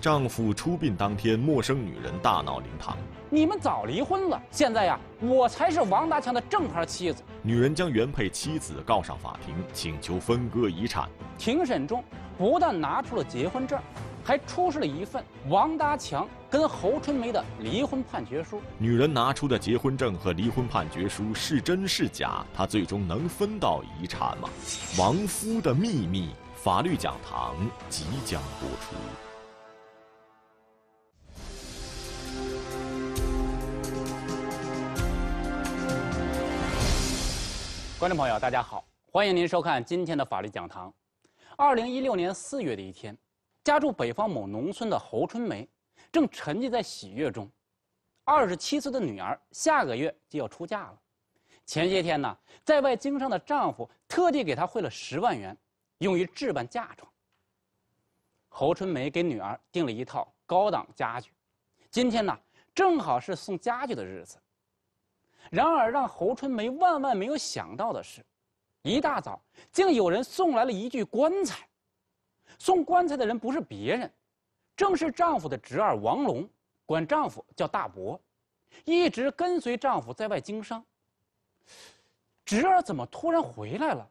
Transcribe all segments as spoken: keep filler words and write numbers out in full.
丈夫出殡当天，陌生女人大闹灵堂。你们早离婚了，现在呀，我才是王达强的正牌妻子。女人将原配妻子告上法庭，请求分割遗产。庭审中，不但拿出了结婚证，还出示了一份王达强跟侯春梅的离婚判决书。女人拿出的结婚证和离婚判决书是真是假？她最终能分到遗产吗？亡夫的秘密，法律讲堂即将播出。观众朋友，大家好，欢迎您收看今天的法律讲堂。二零一六年四月的一天，家住北方某农村的侯春梅，正沉浸在喜悦中。二十七岁的女儿下个月就要出嫁了。前些天呢，在外经商的丈夫特地给她汇了十万元，用于置办嫁妆。侯春梅给女儿订了一套高档家具，今天呢，正好是送家具的日子。然而，让侯春梅万万没有想到的是，一大早竟有人送来了一具棺材。送棺材的人不是别人，正是丈夫的侄儿王龙，管丈夫叫大伯，一直跟随丈夫在外经商。侄儿怎么突然回来了？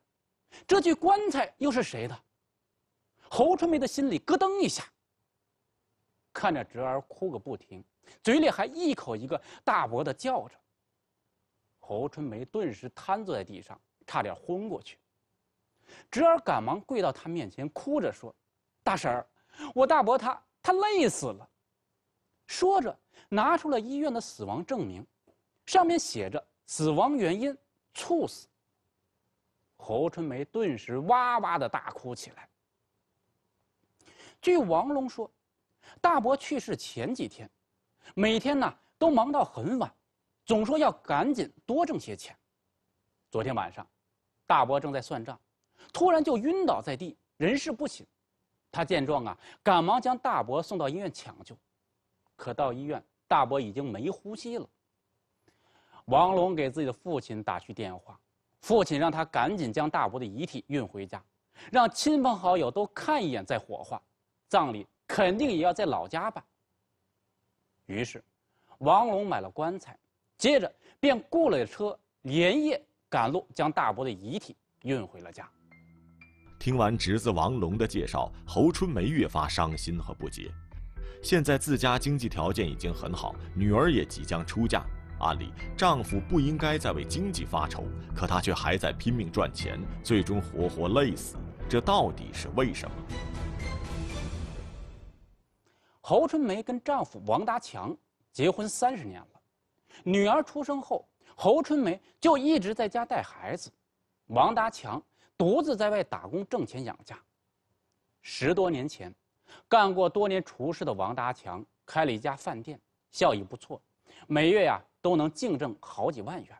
这具棺材又是谁的？侯春梅的心里咯噔一下，看着侄儿哭个不停，嘴里还一口一个大伯的叫着。侯春梅顿时瘫坐在地上，差点昏过去。侄儿赶忙跪到她面前，哭着说：“大婶儿，我大伯他他累死了。”说着，拿出了医院的死亡证明，上面写着死亡原因猝死。侯春梅顿时哇哇的大哭起来。据王龙说，大伯去世前几天，每天呢都忙到很晚。总说要赶紧多挣些钱。昨天晚上，大伯正在算账，突然就晕倒在地，人事不省。他见状啊，赶忙将大伯送到医院抢救。可到医院，大伯已经没呼吸了。王龙给自己的父亲打去电话，父亲让他赶紧将大伯的遗体运回家，让亲朋好友都看一眼再火化，葬礼肯定也要在老家办。于是，王龙买了棺材。接着便雇了车，连夜赶路，将大伯的遗体运回了家。听完侄子王龙的介绍，侯春梅越发伤心和不解。现在自家经济条件已经很好，女儿也即将出嫁，按理丈夫不应该再为经济发愁，可他却还在拼命赚钱，最终活活累死，这到底是为什么？侯春梅跟丈夫王达强结婚三十年了。女儿出生后，侯春梅就一直在家带孩子，王达强独自在外打工挣钱养家。十多年前，干过多年厨师的王达强开了一家饭店，效益不错，每月呀、啊、都能净挣好几万元。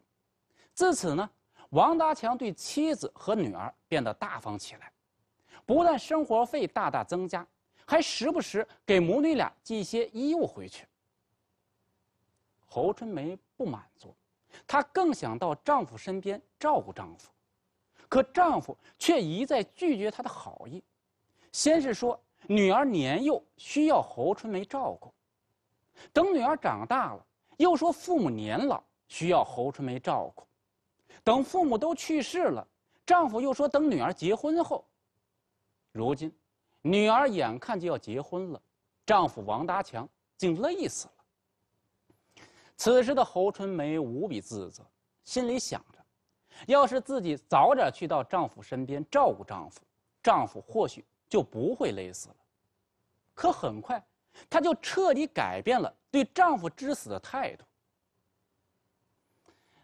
自此呢，王达强对妻子和女儿变得大方起来，不但生活费大大增加，还时不时给母女俩寄一些衣物回去。侯春梅不满足，她更想到丈夫身边照顾丈夫，可丈夫却一再拒绝她的好意。先是说女儿年幼需要侯春梅照顾，等女儿长大了，又说父母年老需要侯春梅照顾，等父母都去世了，丈夫又说等女儿结婚后。如今，女儿眼看就要结婚了，丈夫王达强竟累死了。此时的侯春梅无比自责，心里想着，要是自己早点去到丈夫身边照顾丈夫，丈夫或许就不会累死了。可很快，她就彻底改变了对丈夫之死的态度。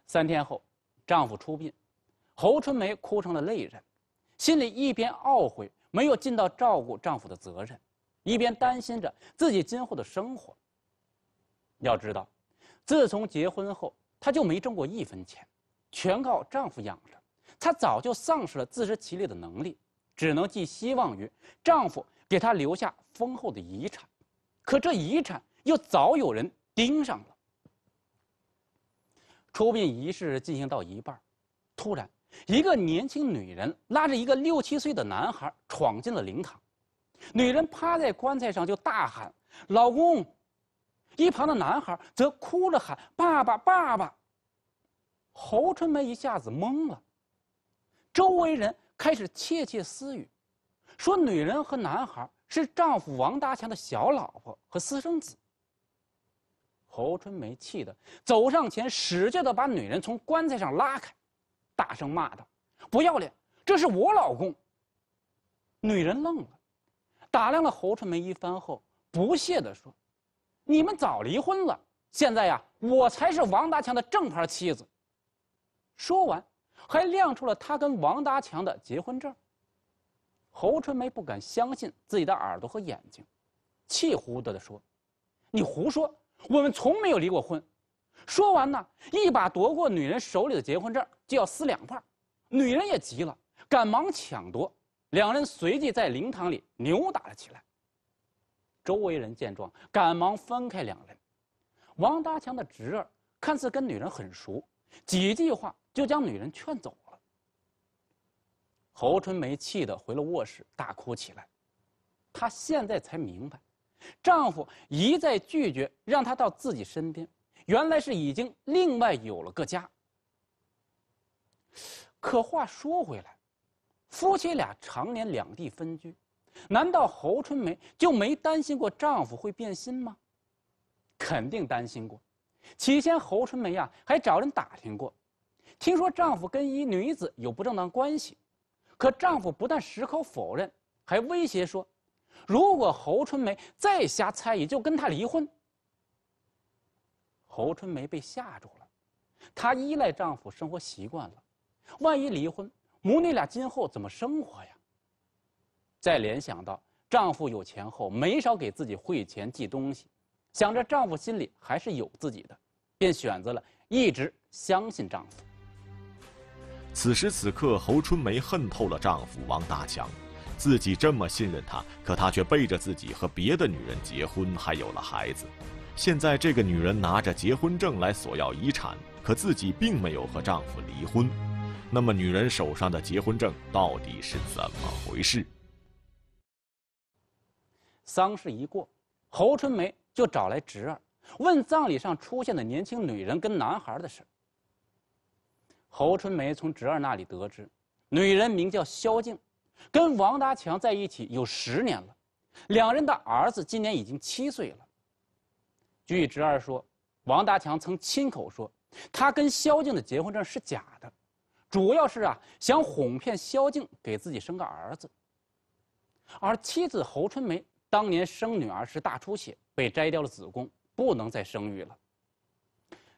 三天后，丈夫出殡，侯春梅哭成了泪人，心里一边懊悔没有尽到照顾丈夫的责任，一边担心着自己今后的生活。要知道，自从结婚后，她就没挣过一分钱，全靠丈夫养着。她早就丧失了自食其力的能力，只能寄希望于丈夫给她留下丰厚的遗产。可这遗产又早有人盯上了。出殡仪式进行到一半，突然，一个年轻女人拉着一个六七岁的男孩闯进了灵堂，女人趴在棺材上就大喊“老公”，一旁的男孩则哭着喊“爸爸，爸爸”。侯春梅一下子懵了，周围人开始窃窃私语，说女人和男孩是丈夫王大强的小老婆和私生子。侯春梅气得走上前，使劲地把女人从棺材上拉开，大声骂道：“不要脸！这是我老公！”女人愣了，打量了侯春梅一番后，不屑地说：“你们早离婚了，现在呀，我才是王大强的正牌妻子。”说完，还亮出了他跟王达强的结婚证。侯春梅不敢相信自己的耳朵和眼睛，气呼的地说：“你胡说！我们从没有离过婚。”说完呢，一把夺过女人手里的结婚证，就要撕两半。女人也急了，赶忙抢夺，两人随即在灵堂里扭打了起来。周围人见状，赶忙分开两人。王达强的侄儿看似跟女人很熟，几句话就将女人劝走了。侯春梅气得回了卧室，大哭起来。她现在才明白，丈夫一再拒绝让她到自己身边，原来是已经另外有了个家。可话说回来，夫妻俩常年两地分居，难道侯春梅就没担心过丈夫会变心吗？肯定担心过。起先，侯春梅呀、啊、还找人打听过，听说丈夫跟一女子有不正当关系，可丈夫不但矢口否认，还威胁说，如果侯春梅再瞎猜疑，就跟他离婚。侯春梅被吓住了，她依赖丈夫生活习惯了，万一离婚，母女俩今后怎么生活呀？再联想到丈夫有钱后没少给自己汇钱寄东西，想着丈夫心里还是有自己的，便选择了一直相信丈夫。此时此刻，侯春梅恨透了丈夫王大强，自己这么信任他，可他却背着自己和别的女人结婚，还有了孩子。现在这个女人拿着结婚证来索要遗产，可自己并没有和丈夫离婚。那么女人手上的结婚证到底是怎么回事？丧事一过，侯春梅就找来侄儿，问葬礼上出现的年轻女人跟男孩的事。侯春梅从侄儿那里得知，女人名叫萧静，跟王达强在一起有十年了，两人的儿子今年已经七岁了。据侄儿说，王达强曾亲口说，他跟萧静的结婚证是假的，主要是啊想哄骗萧静给自己生个儿子。而妻子侯春梅当年生女儿时大出血，被摘掉了子宫，不能再生育了。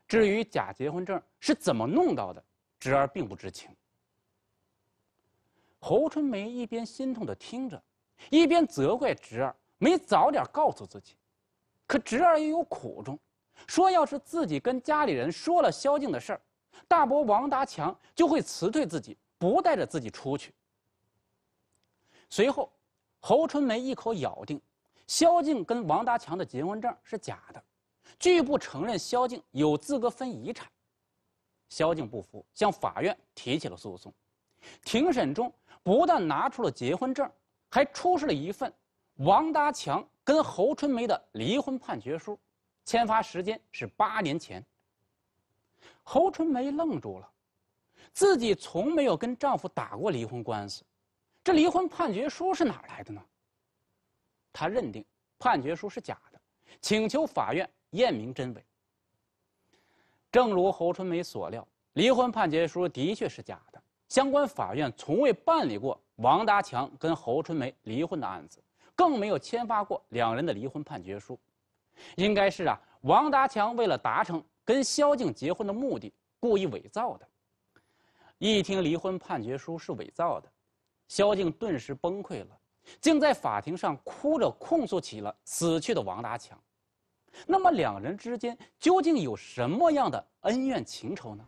至于假结婚证是怎么弄到的，侄儿并不知情。侯春梅一边心痛地听着，一边责怪侄儿没早点告诉自己。可侄儿也有苦衷，说要是自己跟家里人说了萧静的事儿，大伯王达强就会辞退自己，不带着自己出去。随后，侯春梅一口咬定萧静跟王达强的结婚证是假的，拒不承认萧静有资格分遗产。萧静不服，向法院提起了诉讼。庭审中，不但拿出了结婚证，还出示了一份王达强跟侯春梅的离婚判决书，签发时间是八年前。侯春梅愣住了，自己从没有跟丈夫打过离婚官司，这离婚判决书是哪来的呢？她认定判决书是假的，请求法院验明真伪。正如侯春梅所料，离婚判决书的确是假的，相关法院从未办理过王达强跟侯春梅离婚的案子，更没有签发过两人的离婚判决书。应该是啊，王达强为了达成跟萧静结婚的目的，故意伪造的。一听离婚判决书是伪造的，萧静顿时崩溃了，竟在法庭上哭着控诉起了死去的王达强。那么两人之间究竟有什么样的恩怨情仇呢？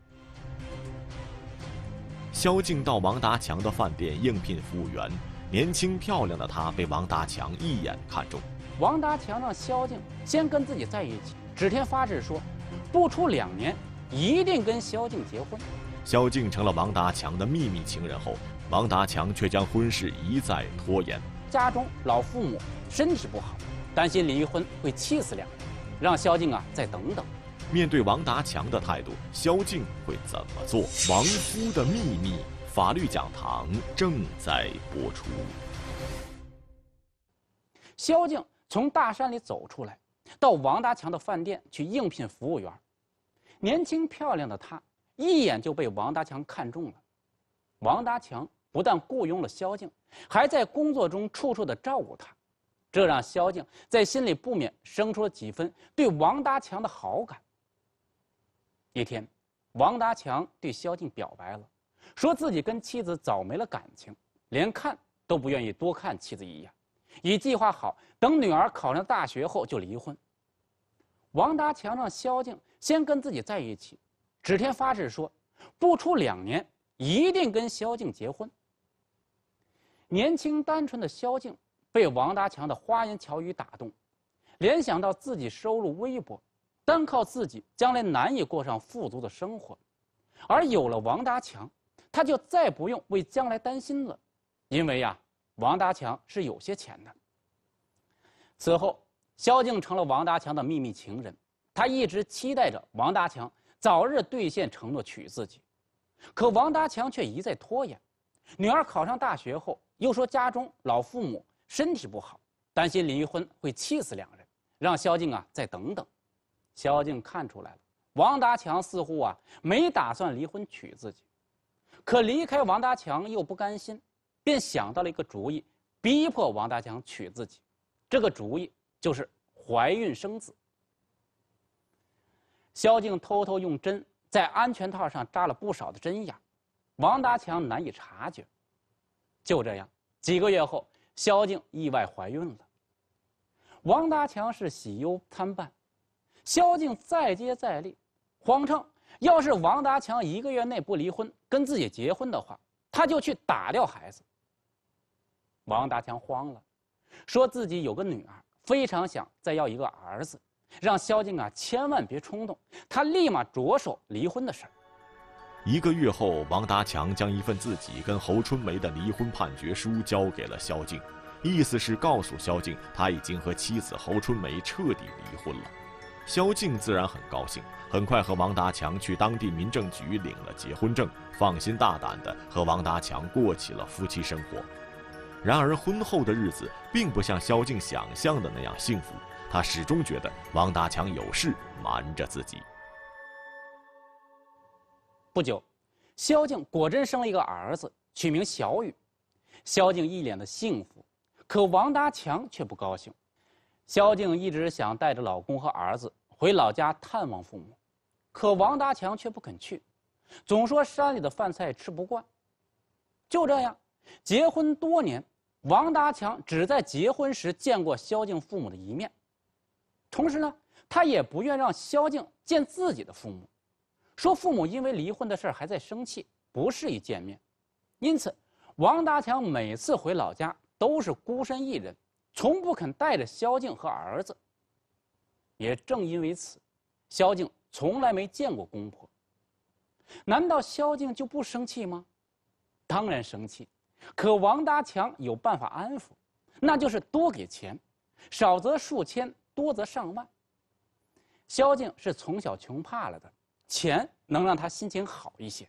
萧静到王达强的饭店应聘服务员，年轻漂亮的她被王达强一眼看中。王达强让萧静先跟自己在一起，指天发誓说，不出两年一定跟萧静结婚。萧静成了王达强的秘密情人后，王达强却将婚事一再拖延，家中老父母身体不好，担心离婚会气死两人，让萧静啊再等等。面对王达强的态度，萧静会怎么做？亡夫的秘密法律讲堂正在播出。萧静从大山里走出来，到王达强的饭店去应聘服务员。年轻漂亮的她，一眼就被王达强看中了。王达强不但雇佣了萧静，还在工作中处处的照顾她，这让萧静在心里不免生出了几分对王达强的好感。一天，王达强对萧静表白了，说自己跟妻子早没了感情，连看都不愿意多看妻子一眼，已计划好等女儿考上大学后就离婚。王达强让萧静先跟自己在一起，指天发誓说，不出两年一定跟萧静结婚。年轻单纯的萧静被王达强的花言巧语打动，联想到自己收入微薄，单靠自己将来难以过上富足的生活，而有了王达强，他就再不用为将来担心了，因为呀、啊，王达强是有些钱的。此后，萧静成了王达强的秘密情人，她一直期待着王达强早日兑现承诺娶自己，可王达强却一再拖延。女儿考上大学后，又说家中老父母身体不好，担心离婚会气死两人，让萧静啊再等等。萧静看出来了，王达强似乎啊没打算离婚娶自己，可离开王达强又不甘心，便想到了一个主意，逼迫王达强娶自己。这个主意就是怀孕生子。萧静偷偷用针在安全套上扎了不少的针眼，王达强难以察觉。就这样，几个月后，萧静意外怀孕了。王达强是喜忧参半，萧静再接再厉，谎称要是王达强一个月内不离婚跟自己结婚的话，他就去打掉孩子。王达强慌了，说自己有个女儿，非常想再要一个儿子，让萧静啊千万别冲动，他立马着手离婚的事儿。一个月后，王达强将一份自己跟侯春梅的离婚判决书交给了萧静，意思是告诉萧静他已经和妻子侯春梅彻底离婚了。萧静自然很高兴，很快和王达强去当地民政局领了结婚证，放心大胆地和王达强过起了夫妻生活。然而婚后的日子并不像萧静想象的那样幸福，她始终觉得王达强有事瞒着自己。不久，萧静果真生了一个儿子，取名小雨。萧静一脸的幸福，可王达强却不高兴。萧静一直想带着老公和儿子回老家探望父母，可王达强却不肯去，总说山里的饭菜吃不惯。就这样，结婚多年，王达强只在结婚时见过萧静父母的一面，同时呢，他也不愿让萧静见自己的父母，说父母因为离婚的事还在生气，不适宜见面。因此，王达强每次回老家都是孤身一人，从不肯带着萧静和儿子。也正因为此，萧静从来没见过公婆。难道萧静就不生气吗？当然生气，可王达强有办法安抚，那就是多给钱，少则数千，多则上万。萧静是从小穷怕了的，钱能让她心情好一些。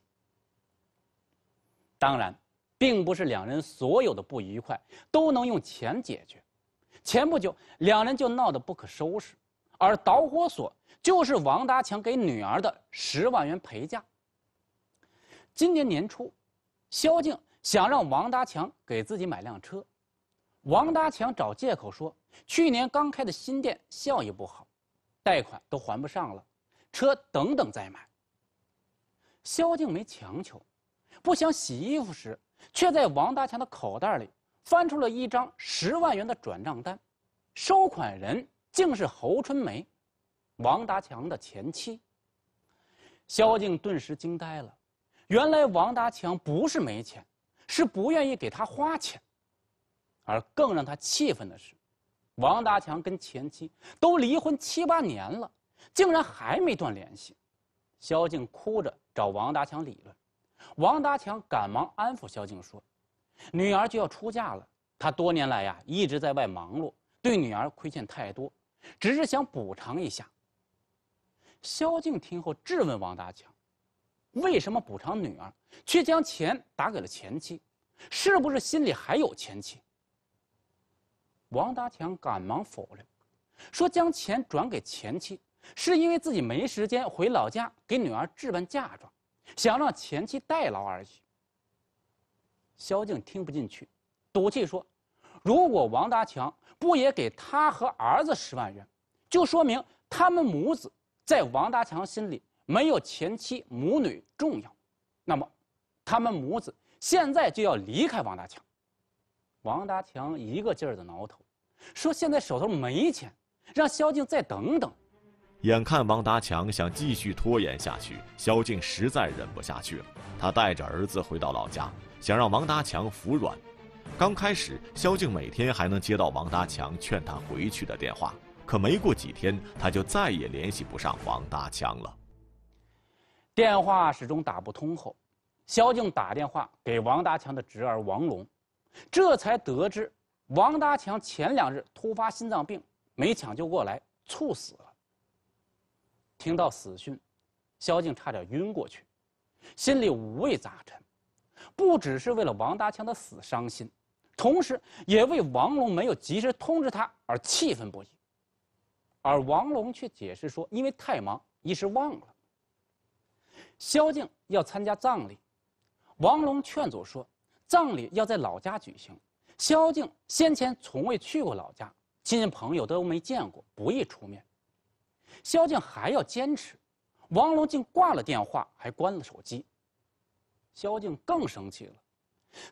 当然，并不是两人所有的不愉快都能用钱解决。前不久，两人就闹得不可收拾，而导火索就是王达强给女儿的十万元陪嫁。今年年初，萧静想让王达强给自己买辆车，王达强找借口说，去年刚开的新店效益不好，贷款都还不上了，车等等再买。萧静没强求，不想洗衣服时，却在王达强的口袋里翻出了一张十万元的转账单，收款人竟是侯春梅，王达强的前妻。萧静顿时惊呆了。原来王达强不是没钱，是不愿意给他花钱。而更让他气愤的是，王达强跟前妻都离婚七八年了，竟然还没断联系。萧静哭着找王达强理论，王达强赶忙安抚萧静说，女儿就要出嫁了，他多年来呀一直在外忙碌，对女儿亏欠太多，只是想补偿一下。萧静听后质问王达强：“为什么补偿女儿，却将钱打给了前妻？是不是心里还有前妻？”王达强赶忙否认，说将钱转给前妻是因为自己没时间回老家给女儿置办嫁妆，想让前妻代劳而已。萧静听不进去，赌气说：“如果王达强不也给他和儿子十万元，就说明他们母子在王达强心里没有前妻母女重要，那么他们母子现在就要离开王达强。”王达强一个劲儿的挠头，说现在手头没钱，让萧静再等等。眼看王达强想继续拖延下去，萧静实在忍不下去了。他带着儿子回到老家，想让王达强服软。刚开始，萧静每天还能接到王达强劝他回去的电话，可没过几天，他就再也联系不上王达强了。电话始终打不通后，萧静打电话给王达强的侄儿王龙，这才得知王达强前两日突发心脏病，没抢救过来，猝死了。听到死讯，萧静差点晕过去，心里五味杂陈，不只是为了王达强的死伤心，同时也为王龙没有及时通知他而气愤不已。而王龙却解释说，因为太忙，一时忘了。萧静要参加葬礼，王龙劝阻说，葬礼要在老家举行，萧静先前从未去过老家，亲戚朋友都没见过，不易出面。萧静还要坚持，王龙竟挂了电话，还关了手机。萧静更生气了，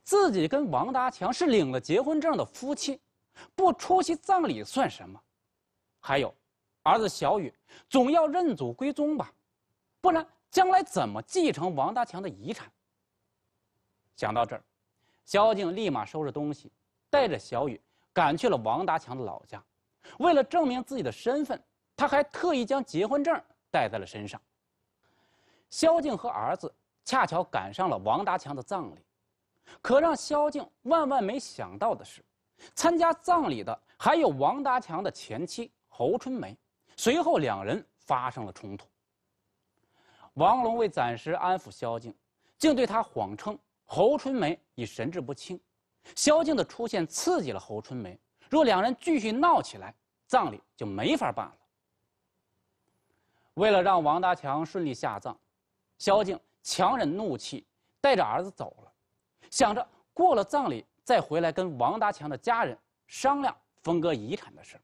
自己跟王达强是领了结婚证的夫妻，不出席葬礼算什么？还有，儿子小雨总要认祖归宗吧，不然将来怎么继承王达强的遗产？想到这儿，萧静立马收拾东西，带着小雨赶去了王达强的老家。为了证明自己的身份，他还特意将结婚证带在了身上。萧静和儿子恰巧赶上了王达强的葬礼，可让萧静万万没想到的是，参加葬礼的还有王达强的前妻侯春梅。随后两人发生了冲突。王龙为暂时安抚萧静，竟对他谎称侯春梅已神志不清。萧静的出现刺激了侯春梅，若两人继续闹起来，葬礼就没法办了。为了让王达强顺利下葬，萧静强忍怒气，带着儿子走了，想着过了葬礼再回来跟王达强的家人商量分割遗产的事。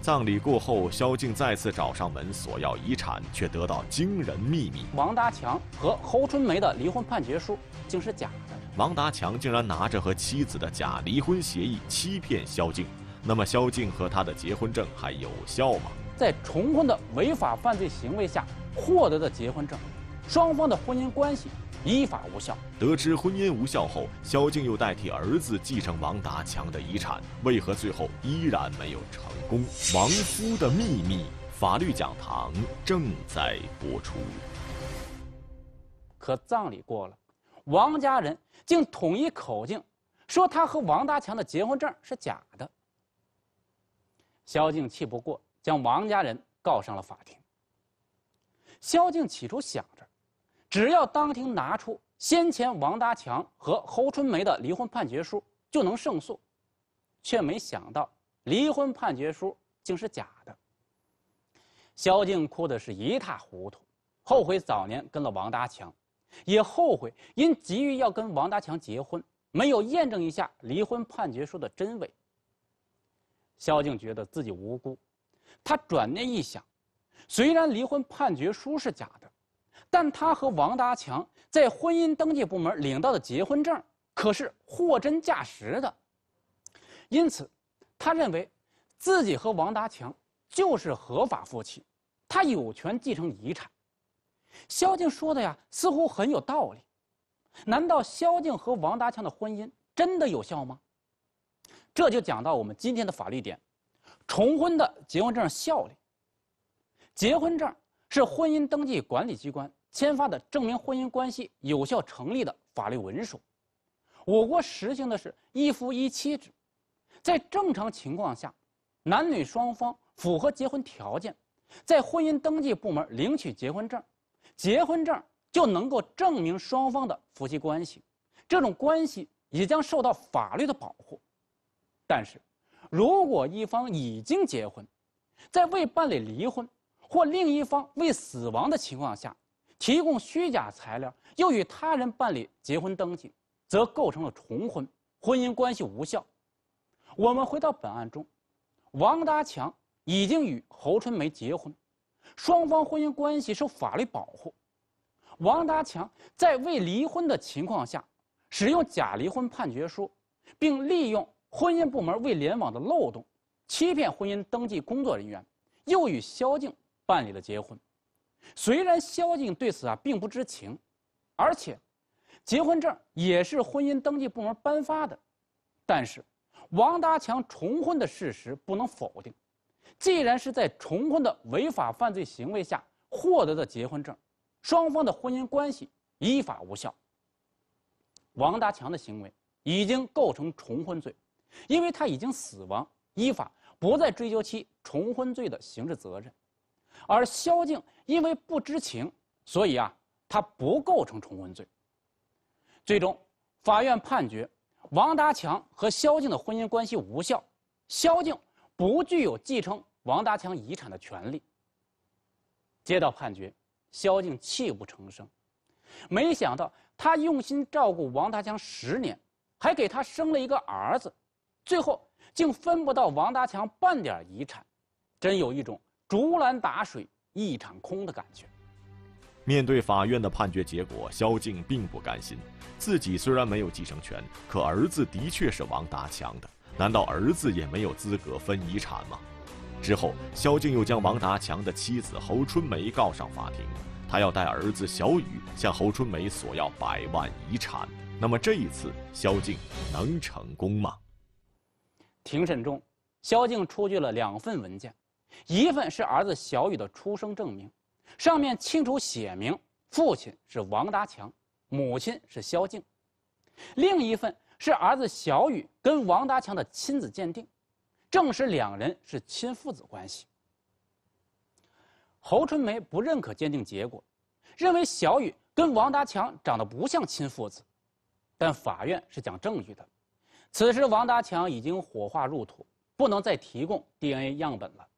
葬礼过后，萧静再次找上门索要遗产，却得到惊人秘密：王达强和侯春梅的离婚判决书竟是假的。王达强竟然拿着和妻子的假离婚协议欺骗萧静，那么萧静和他的结婚证还有效吗？在重婚的违法犯罪行为下获得的结婚证，双方的婚姻关系依法无效。得知婚姻无效后，萧静又代替儿子继承王达强的遗产，为何最后依然没有成功？亡夫的秘密，法律讲堂正在播出。可葬礼过了，王家人竟统一口径，说他和王达强的结婚证是假的。萧静气不过，将王家人告上了法庭。萧静起初想着，只要当庭拿出先前王达强和侯春梅的离婚判决书，就能胜诉，却没想到离婚判决书竟是假的。萧静哭的是一塌糊涂，后悔早年跟了王达强，也后悔因急于要跟王达强结婚，没有验证一下离婚判决书的真伪。萧静觉得自己无辜。他转念一想，虽然离婚判决书是假的，但他和王达强在婚姻登记部门领到的结婚证可是货真价实的。因此他认为自己和王达强就是合法夫妻，他有权继承遗产。萧静说的呀似乎很有道理，难道萧静和王达强的婚姻真的有效吗？这就讲到我们今天的法律点：重婚的结婚证效力。结婚证是婚姻登记管理机关签发的证明婚姻关系有效成立的法律文书，我国实行的是一夫一妻制，在正常情况下，男女双方符合结婚条件，在婚姻登记部门领取结婚证，结婚证就能够证明双方的夫妻关系，这种关系也将受到法律的保护。但是，如果一方已经结婚，在未办理离婚或另一方未死亡的情况下，提供虚假材料又与他人办理结婚登记，则构成了重婚，婚姻关系无效。我们回到本案中，王达强已经与侯春梅结婚，双方婚姻关系受法律保护。王达强在未离婚的情况下，使用假离婚判决书，并利用婚姻部门未联网的漏洞，欺骗婚姻登记工作人员，又与萧静办理了结婚。虽然萧静对此啊并不知情，而且结婚证也是婚姻登记部门颁发的，但是王达强重婚的事实不能否定。既然是在重婚的违法犯罪行为下获得的结婚证，双方的婚姻关系依法无效。王达强的行为已经构成重婚罪，因为他已经死亡，依法不再追究其重婚罪的刑事责任。而萧静因为不知情，所以啊，他不构成重婚罪。最终，法院判决王达强和萧静的婚姻关系无效，萧静不具有继承王达强遗产的权利。接到判决，萧静泣不成声，没想到他用心照顾王达强十年，还给他生了一个儿子，最后竟分不到王达强半点遗产，真有一种竹篮打水一场空的感觉。面对法院的判决结果，萧静并不甘心，自己虽然没有继承权，可儿子的确是王达强的，难道儿子也没有资格分遗产吗？之后，萧静又将王达强的妻子侯春梅告上法庭，他要带儿子小雨向侯春梅索要百万遗产。那么这一次，萧静能成功吗？庭审中，萧静出具了两份文件，一份是儿子小雨的出生证明，上面清楚写明父亲是王达强，母亲是萧静；另一份是儿子小雨跟王达强的亲子鉴定，证实两人是亲父子关系。侯春梅不认可鉴定结果，认为小雨跟王达强长得不像亲父子，但法院是讲证据的。此时王达强已经火化入土，不能再提供 D N A 样本了。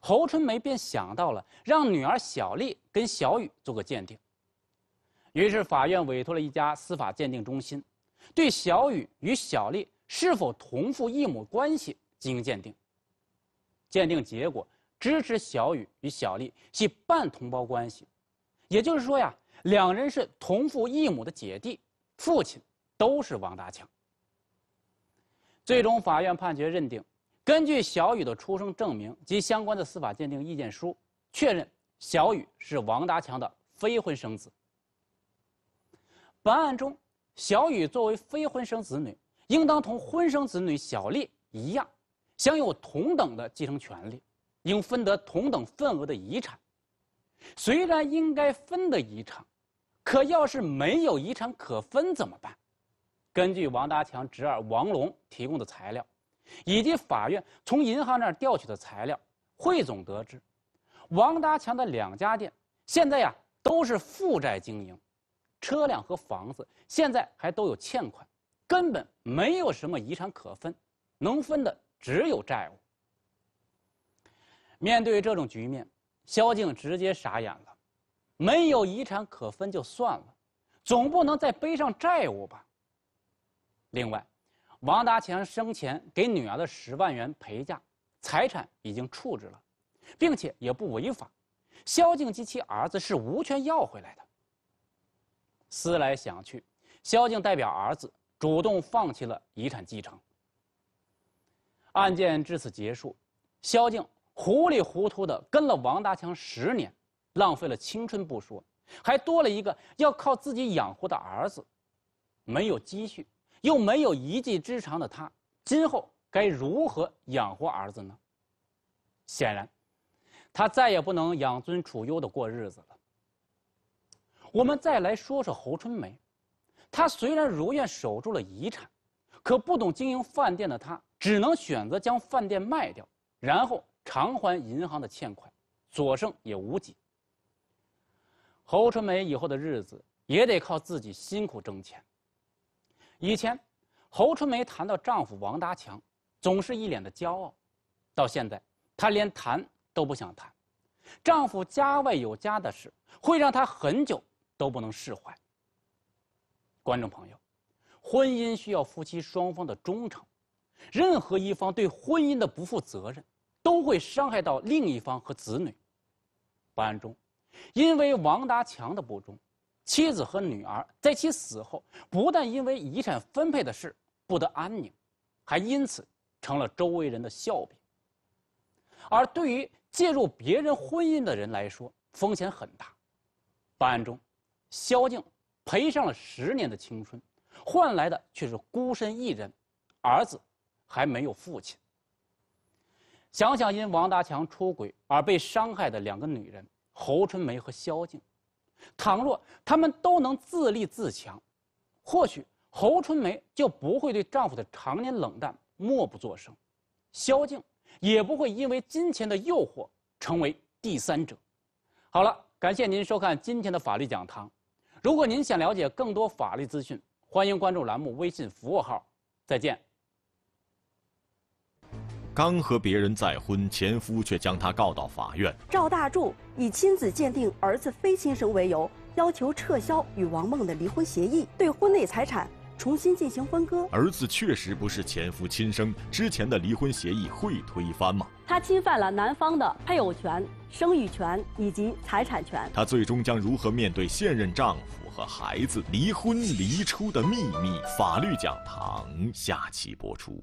侯春梅便想到了让女儿小丽跟小雨做个鉴定，于是法院委托了一家司法鉴定中心，对小雨与小丽是否同父异母关系进行鉴定。鉴定结果支持小雨与小丽系半同胞关系，也就是说呀，两人是同父异母的姐弟，父亲都是王达强。最终，法院判决认定，根据小雨的出生证明及相关的司法鉴定意见书，确认小雨是王达强的非婚生子。本案中，小雨作为非婚生子女，应当同婚生子女小丽一样，享有同等的继承权利，应分得同等份额的遗产。虽然应该分的遗产，可要是没有遗产可分怎么办？根据王达强侄儿王龙提供的材料，以及法院从银行那儿调取的材料，汇总得知，王达强的两家店现在呀都是负债经营，车辆和房子现在还都有欠款，根本没有什么遗产可分，能分的只有债务。面对这种局面，萧静直接傻眼了，没有遗产可分就算了，总不能再背上债务吧。另外，王达强生前给女儿的十万元陪嫁，财产已经处置了，并且也不违法，萧静及其儿子是无权要回来的。思来想去，萧静代表儿子主动放弃了遗产继承。案件至此结束，萧静糊里糊涂地跟了王达强十年，浪费了青春不说，还多了一个要靠自己养活的儿子。没有积蓄，又没有一技之长的他，今后该如何养活儿子呢？显然，他再也不能养尊处优地过日子了。我们再来说说侯春梅，他虽然如愿守住了遗产，可不懂经营饭店的他，只能选择将饭店卖掉，然后偿还银行的欠款，所剩也无几。侯春梅以后的日子也得靠自己辛苦挣钱。以前，侯春梅谈到丈夫王达强，总是一脸的骄傲；到现在，她连谈都不想谈。丈夫家外有家的事，会让她很久都不能释怀。观众朋友，婚姻需要夫妻双方的忠诚，任何一方对婚姻的不负责任，都会伤害到另一方和子女。本案中，因为王达强的不忠，妻子和女儿在其死后，不但因为遗产分配的事不得安宁，还因此成了周围人的笑柄。而对于介入别人婚姻的人来说，风险很大。本案中，萧静赔上了十年的青春，换来的却是孤身一人，儿子还没有父亲。想想因王达强出轨而被伤害的两个女人侯春梅和萧静，倘若她们都能自立自强，或许侯春梅就不会对丈夫的常年冷淡默不作声，萧静也不会因为金钱的诱惑成为第三者。好了，感谢您收看今天的法律讲堂。如果您想了解更多法律资讯，欢迎关注栏目微信服务号。再见。刚和别人再婚，前夫却将她告到法院。赵大柱以亲子鉴定儿子非亲生为由，要求撤销与王梦的离婚协议，对婚内财产重新进行分割。儿子确实不是前夫亲生，之前的离婚协议会推翻吗？他侵犯了男方的配偶权、生育权以及财产权。他最终将如何面对现任丈夫和孩子？离婚离出的秘密。法律讲堂下期播出。